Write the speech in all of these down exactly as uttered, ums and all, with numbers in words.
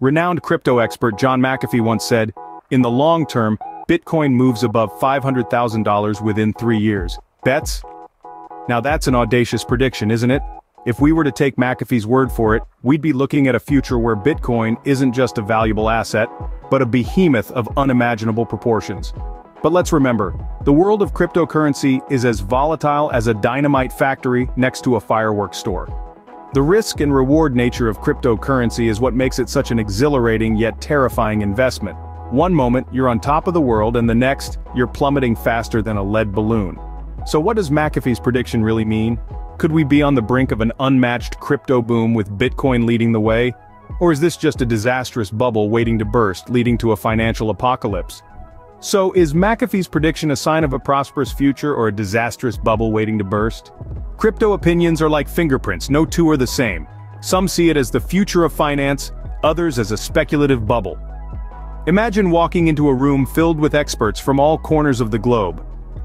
Renowned crypto expert John McAfee once said, "In the long term, Bitcoin moves above five hundred thousand dollars within three years. Bets?" Now that's an audacious prediction, isn't it? If we were to take McAfee's word for it, we'd be looking at a future where Bitcoin isn't just a valuable asset, but a behemoth of unimaginable proportions. But let's remember, the world of cryptocurrency is as volatile as a dynamite factory next to a fireworks store. The risk and reward nature of cryptocurrency is what makes it such an exhilarating yet terrifying investment. One moment, you're on top of the world, and the next, you're plummeting faster than a lead balloon. So what does McAfee's prediction really mean? Could we be on the brink of an unmatched crypto boom with Bitcoin leading the way? Or is this just a disastrous bubble waiting to burst, leading to a financial apocalypse? So, is McAfee's prediction a sign of a prosperous future or a disastrous bubble waiting to burst? Crypto opinions are like fingerprints, no two are the same. Some see it as the future of finance, others as a speculative bubble. Imagine walking into a room filled with experts from all corners of the globe.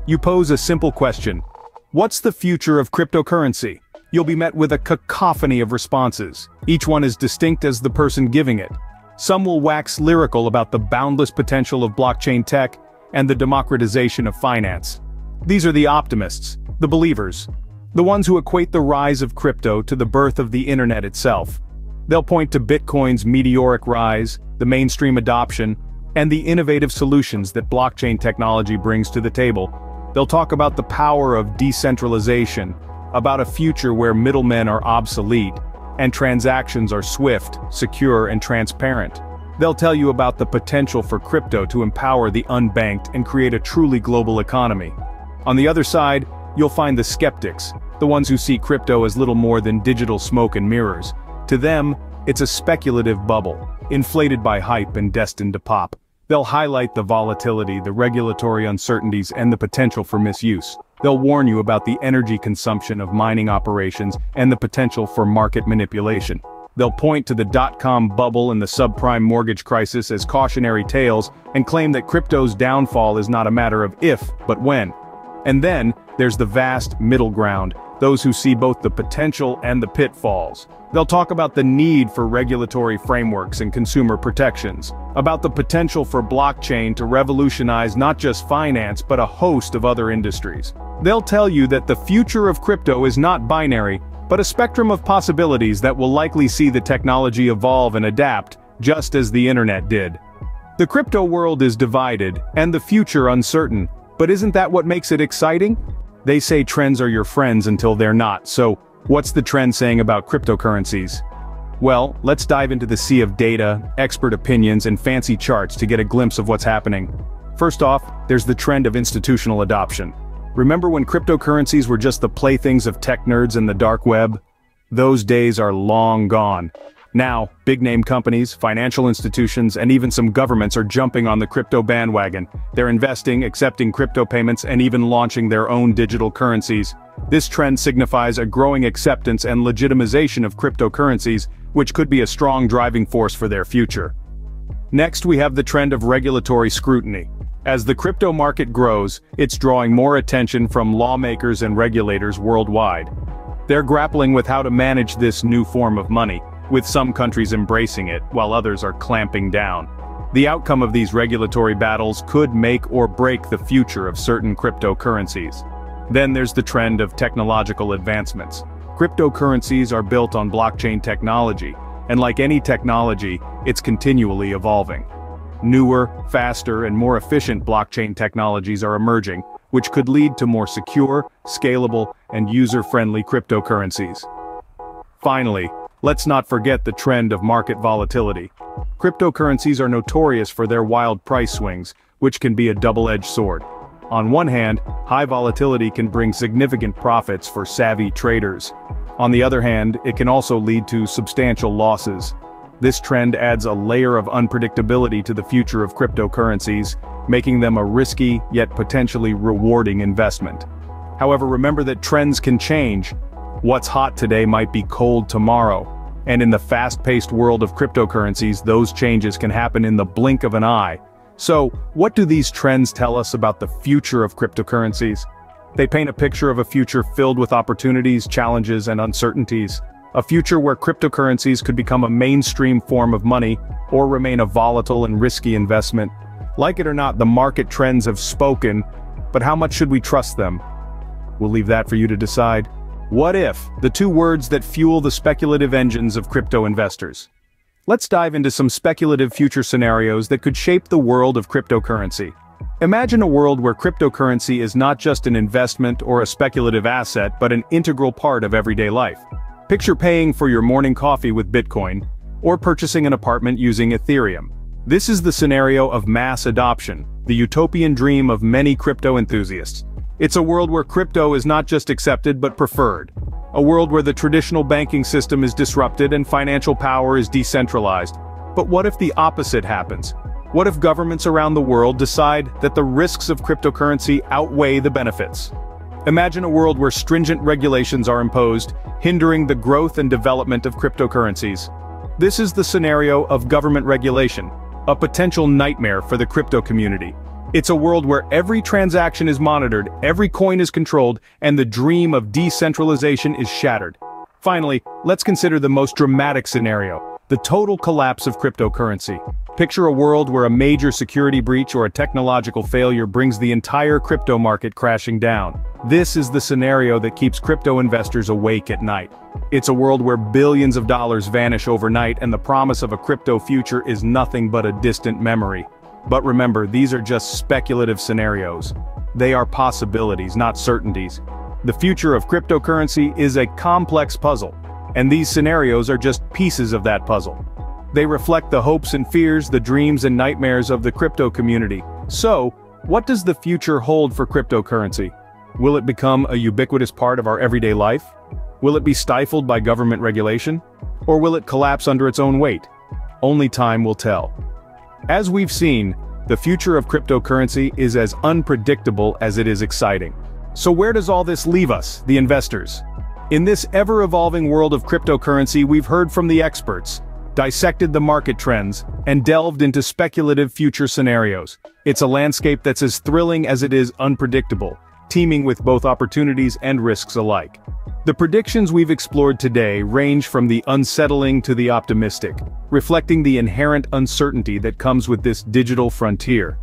You pose a simple question: what's the future of cryptocurrency? You'll be met with a cacophony of responses, each one as distinct as the person giving it. Some will wax lyrical about the boundless potential of blockchain tech and the democratization of finance. These are the optimists, the believers, the ones who equate the rise of crypto to the birth of the internet itself. They'll point to Bitcoin's meteoric rise, the mainstream adoption, and the innovative solutions that blockchain technology brings to the table. They'll talk about the power of decentralization, about a future where middlemen are obsolete, and transactions are swift, secure, and transparent. They'll tell you about the potential for crypto to empower the unbanked and create a truly global economy. On the other side, you'll find the skeptics, the ones who see crypto as little more than digital smoke and mirrors. To them, it's a speculative bubble, inflated by hype and destined to pop. They'll highlight the volatility, the regulatory uncertainties, and the potential for misuse. They'll warn you about the energy consumption of mining operations and the potential for market manipulation. They'll point to the dot-com bubble and the subprime mortgage crisis as cautionary tales and claim that crypto's downfall is not a matter of if, but when. And then, there's the vast middle ground, those who see both the potential and the pitfalls. They'll talk about the need for regulatory frameworks and consumer protections, about the potential for blockchain to revolutionize not just finance but a host of other industries. They'll tell you that the future of crypto is not binary, but a spectrum of possibilities that will likely see the technology evolve and adapt, just as the internet did. The crypto world is divided, and the future uncertain, but isn't that what makes it exciting? They say trends are your friends until they're not, so what's the trend saying about cryptocurrencies? Well, let's dive into the sea of data, expert opinions, and fancy charts to get a glimpse of what's happening. First off, there's the trend of institutional adoption. Remember when cryptocurrencies were just the playthings of tech nerds and the dark web? Those days are long gone. Now, big-name companies, financial institutions, and even some governments are jumping on the crypto bandwagon. They're investing, accepting crypto payments, and even launching their own digital currencies. This trend signifies a growing acceptance and legitimization of cryptocurrencies, which could be a strong driving force for their future. Next, we have the trend of regulatory scrutiny. As the crypto market grows, it's drawing more attention from lawmakers and regulators worldwide. They're grappling with how to manage this new form of money, with some countries embracing it while others are clamping down. The outcome of these regulatory battles could make or break the future of certain cryptocurrencies. Then there's the trend of technological advancements. Cryptocurrencies are built on blockchain technology, and like any technology, it's continually evolving. Newer, faster, and more efficient blockchain technologies are emerging, which could lead to more secure, scalable, and user-friendly cryptocurrencies. Finally, let's not forget the trend of market volatility. Cryptocurrencies are notorious for their wild price swings, which can be a double-edged sword. On one hand, high volatility can bring significant profits for savvy traders. On the other hand, it can also lead to substantial losses. This trend adds a layer of unpredictability to the future of cryptocurrencies, making them a risky yet potentially rewarding investment. However, remember that trends can change. What's hot today might be cold tomorrow, and in the fast-paced world of cryptocurrencies, those changes can happen in the blink of an eye. So, what do these trends tell us about the future of cryptocurrencies? They paint a picture of a future filled with opportunities, challenges, and uncertainties. A future where cryptocurrencies could become a mainstream form of money, or remain a volatile and risky investment? Like it or not, the market trends have spoken, but how much should we trust them? We'll leave that for you to decide. What if? The two words that fuel the speculative engines of crypto investors. Let's dive into some speculative future scenarios that could shape the world of cryptocurrency. Imagine a world where cryptocurrency is not just an investment or a speculative asset, but an integral part of everyday life. Picture paying for your morning coffee with Bitcoin, or purchasing an apartment using Ethereum. This is the scenario of mass adoption, the utopian dream of many crypto enthusiasts. It's a world where crypto is not just accepted but preferred. A world where the traditional banking system is disrupted and financial power is decentralized. But what if the opposite happens? What if governments around the world decide that the risks of cryptocurrency outweigh the benefits? Imagine a world where stringent regulations are imposed, hindering the growth and development of cryptocurrencies. This is the scenario of government regulation, a potential nightmare for the crypto community. It's a world where every transaction is monitored, every coin is controlled, and the dream of decentralization is shattered. Finally, let's consider the most dramatic scenario: the total collapse of cryptocurrency. Picture a world where a major security breach or a technological failure brings the entire crypto market crashing down. This is the scenario that keeps crypto investors awake at night. It's a world where billions of dollars vanish overnight and the promise of a crypto future is nothing but a distant memory. But remember, these are just speculative scenarios. They are possibilities, not certainties. The future of cryptocurrency is a complex puzzle, and these scenarios are just pieces of that puzzle. They reflect the hopes and fears, the dreams and nightmares of the crypto community. So, what does the future hold for cryptocurrency? Will it become a ubiquitous part of our everyday life? Will it be stifled by government regulation? Or will it collapse under its own weight? Only time will tell. As we've seen, the future of cryptocurrency is as unpredictable as it is exciting. So where does all this leave us, the investors? In this ever-evolving world of cryptocurrency, we've heard from the experts, dissected the market trends, and delved into speculative future scenarios. It's a landscape that's as thrilling as it is unpredictable, teeming with both opportunities and risks alike. The predictions we've explored today range from the unsettling to the optimistic, reflecting the inherent uncertainty that comes with this digital frontier.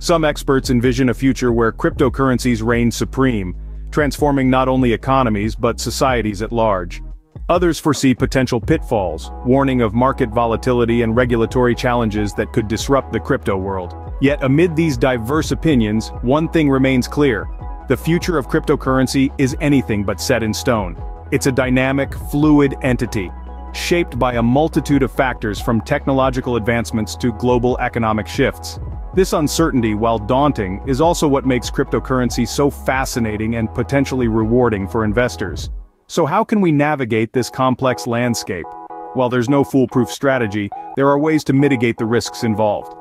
Some experts envision a future where cryptocurrencies reign supreme, transforming not only economies but societies at large. Others foresee potential pitfalls, warning of market volatility and regulatory challenges that could disrupt the crypto world. Yet amid these diverse opinions, one thing remains clear: the future of cryptocurrency is anything but set in stone. It's a dynamic, fluid entity, shaped by a multitude of factors, from technological advancements to global economic shifts. This uncertainty, while daunting, is also what makes cryptocurrency so fascinating and potentially rewarding for investors. So how can we navigate this complex landscape? While there's no foolproof strategy, there are ways to mitigate the risks involved.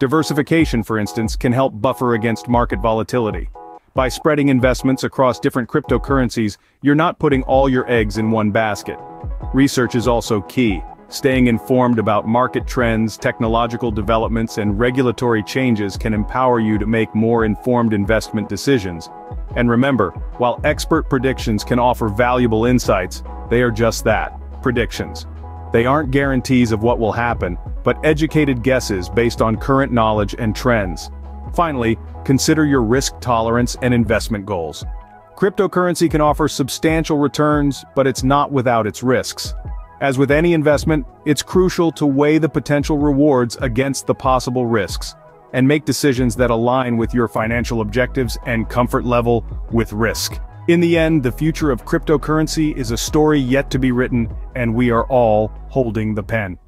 Diversification, for instance, can help buffer against market volatility. By spreading investments across different cryptocurrencies, you're not putting all your eggs in one basket. Research is also key. Staying informed about market trends, technological developments, and regulatory changes can empower you to make more informed investment decisions. And remember, while expert predictions can offer valuable insights, they are just that, predictions. They aren't guarantees of what will happen, but educated guesses based on current knowledge and trends. Finally, consider your risk tolerance and investment goals. Cryptocurrency can offer substantial returns, but it's not without its risks. As with any investment, it's crucial to weigh the potential rewards against the possible risks, and make decisions that align with your financial objectives and comfort level with risk. In the end, the future of cryptocurrency is a story yet to be written, and we are all holding the pen.